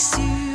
déçu.